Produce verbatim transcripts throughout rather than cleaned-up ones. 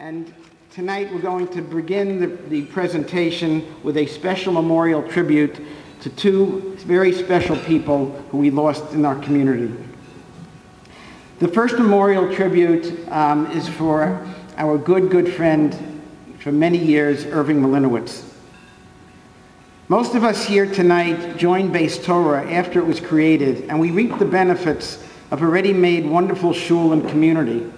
And tonight we're going to begin the, the presentation with a special memorial tribute to two very special people who we lost in our community. The first memorial tribute um, is for our good, good friend for many years, Irving Malinowitz. Most of us here tonight joined Bais Torah after it was created, and we reaped the benefits of a ready-made wonderful shul and community.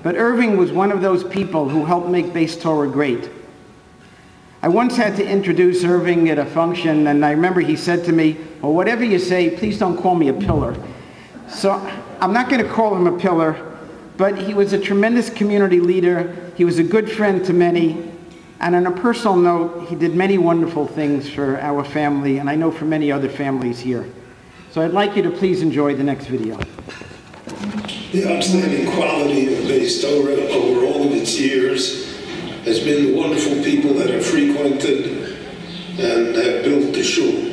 But Irving was one of those people who helped make Bais Torah great. I once had to introduce Irving at a function, and I remember he said to me, well, whatever you say, please don't call me a pillar. So I'm not going to call him a pillar, but he was a tremendous community leader, he was a good friend to many, and on a personal note, he did many wonderful things for our family, and I know for many other families here. So I'd like you to please enjoy the next video. The outstanding quality of Bais Torah over all of its years has been the wonderful people that have frequented and have built the shul.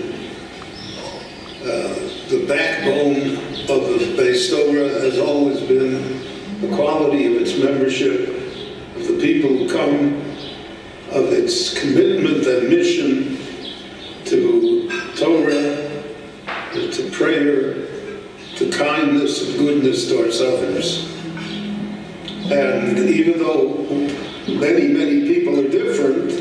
Uh, the backbone of the Bais Torah has always been the quality of its membership, of the people who come, of its commitment and mission to Torah, to prayer, to kindness and goodness towards others. And even though many, many people are different,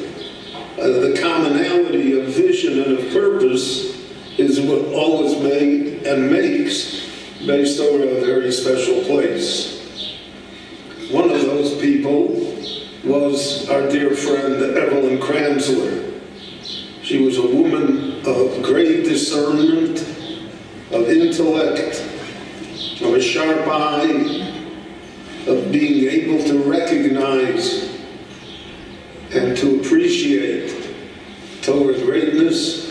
uh, the commonality of vision and of purpose is what always made and makes Bais Torah a very special place. One of those people was our dear friend Evelyn Kramsler. She was a woman of great discernment, of intellect, of a sharp eye, of being able to recognize and to appreciate Torah greatness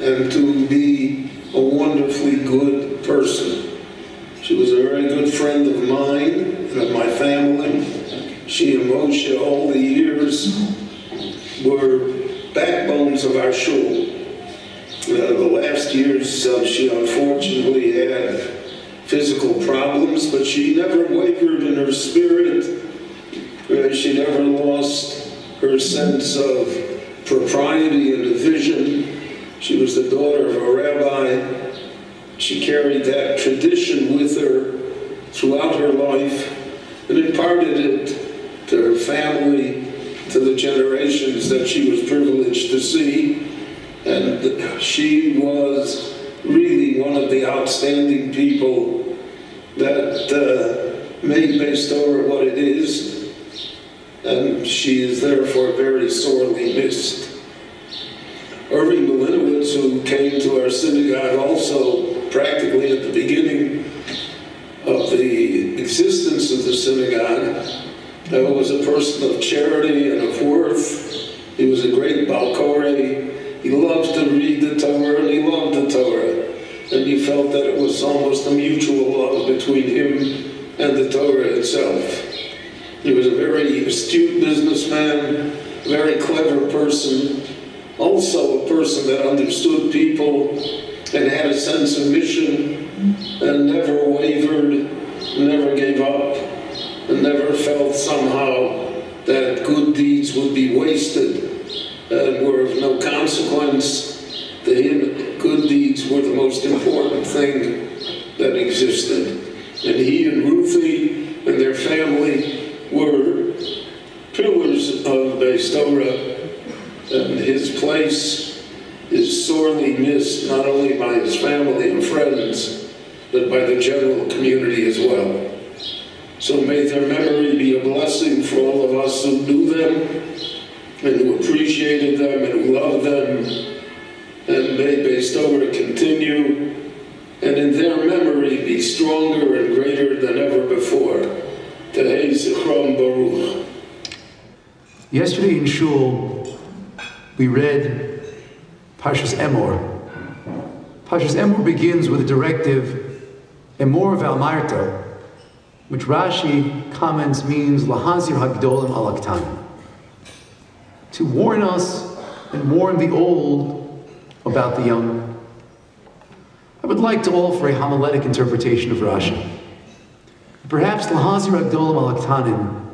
and to be a wonderfully good person. She was a very good friend of mine and of my family. She and Moshe all the years were backbones of our shul. Uh, the last years uh, she unfortunately had physical problems, but she never wavered in her spirit. Uh, she never lost her sense of propriety and a vision. She was the daughter of a rabbi. She carried that tradition with her throughout her life and imparted it to her family, to the generations that she was privileged to see. And she was really one of the outstanding people that uh, made Bais Torah what it is, and she is therefore very sorely missed. Irving Malinowitz, who came to our synagogue also practically at the beginning of the existence of the synagogue, uh, was a person of charity and of worth. He was a great Baal Korin. He loved to read the Torah, and he loved the Torah. And he felt that it was almost a mutual love between him and the Torah itself. He was a very astute businessman, a very clever person, also a person that understood people and had a sense of mission and never wavered, never gave up, and never felt somehow that good deeds would be wasted and were of no consequence. To him, good deeds were the most important thing that existed. And he and Ruthie and their family were pillars of Bais Torah, and his place is sorely missed not only by his family and friends, but by the general community as well. So may their memory be a blessing for all of us who knew them, and who appreciated them, and who loved them, and may Bais Torah continue, and in their memory be stronger and greater than ever before. Tehei z'chrom baruch. Yesterday in Shul, we read Parshas Emor. Parshas Emor begins with a directive, Emor V'al Marta, which Rashi comments means Lahazir Agdolem al-Aktanin, to warn us and warn the old about the young. I would like to offer a homiletic interpretation of Rashi. Perhaps Lahazir Agdolem al-Aktanin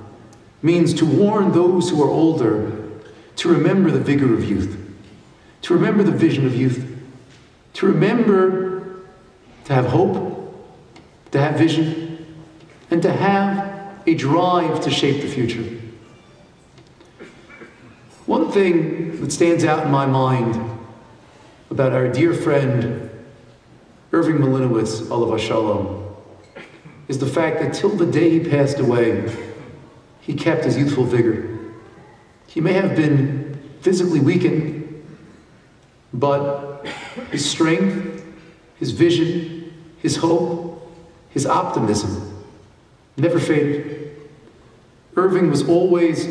means to warn those who are older to remember the vigor of youth, to remember the vision of youth, to remember to have hope, to have vision, and to have a drive to shape the future. One thing that stands out in my mind about our dear friend Irving Malinowitz, Alav Shalom, is the fact that till the day he passed away, he kept his youthful vigor. He may have been physically weakened, but his strength, his vision, his hope, his optimism never faded. Irving was always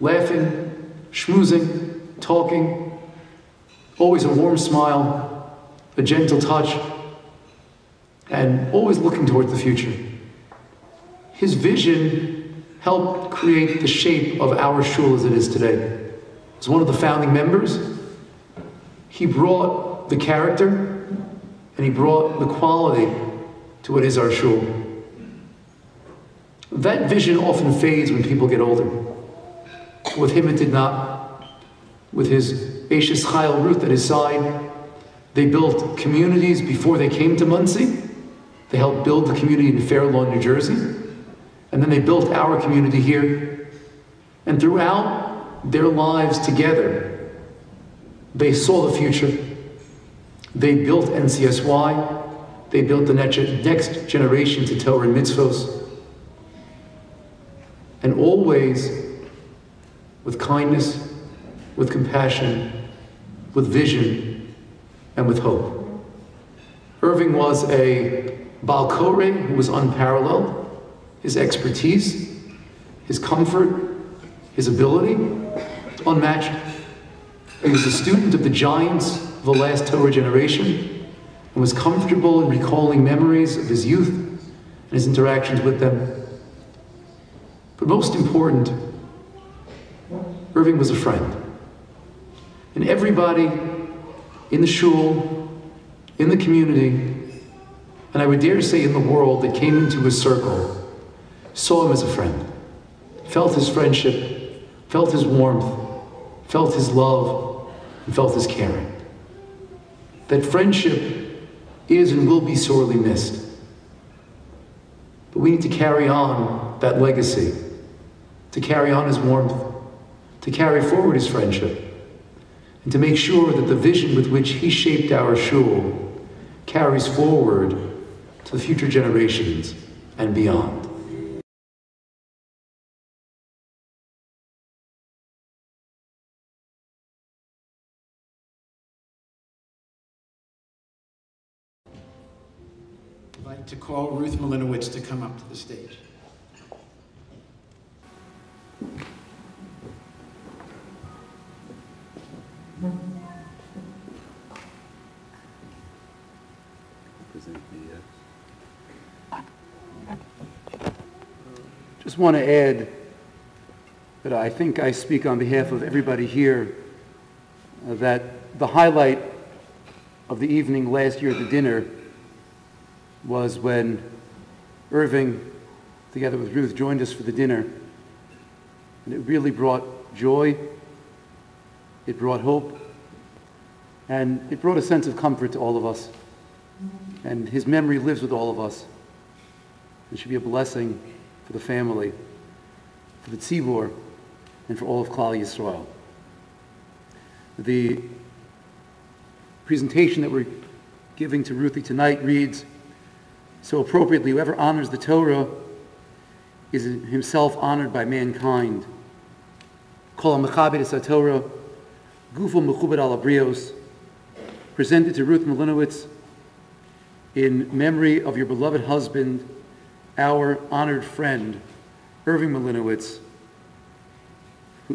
laughing, schmoozing, talking, always a warm smile, a gentle touch, and always looking towards the future. His vision helped create the shape of our shul as it is today. As one of the founding members, he brought the character and he brought the quality to what is our shul. That vision often fades when people get older. With him it did not. With his Ashes Chayil Ruth at his side, they built communities before they came to Monsey. They helped build the community in Fairlawn, New Jersey. And then they built our community here. And throughout their lives together, they saw the future. They built N C S Y. They built the next generation to Torah and mitzvos. And always with kindness, with compassion, with vision, and with hope. Irving was a Baal Korin who was unparalleled. His expertise, his comfort, his ability, unmatched. He was a student of the giants of the last Torah generation and was comfortable in recalling memories of his youth and his interactions with them. But most important, Irving was a friend. And everybody in the shul, in the community, and I would dare say in the world that came into his circle, saw him as a friend, felt his friendship, felt his warmth, felt his love, and felt his caring. That friendship is and will be sorely missed. But we need to carry on that legacy, to carry on his warmth, to carry forward his friendship, and to make sure that the vision with which he shaped our shul carries forward to the future generations and beyond. I'd like to call Ruth Malinowitz to come up to the stage. Just want to add that I think I speak on behalf of everybody here uh, that the highlight of the evening last year at the dinner was when Irving, together with Ruth, joined us for the dinner. And it really brought joy, it brought hope, and it brought a sense of comfort to all of us. And his memory lives with all of us. It should be a blessing for the family, for the Tzibor, and for all of Klal Yisrael. The presentation that we're giving to Ruthie tonight reads, so appropriately, whoever honors the Torah is himself honored by mankind. Kol amekhabi desat Torah, gufo mechubed al abrios, presented to Ruth Malinowitz in memory of your beloved husband, our honored friend, Irving Malinowitz,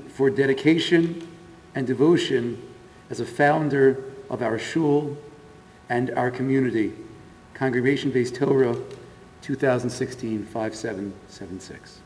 for dedication and devotion as a founder of our shul and our community, Congregation Bais Torah, twenty sixteen, five seven seven six.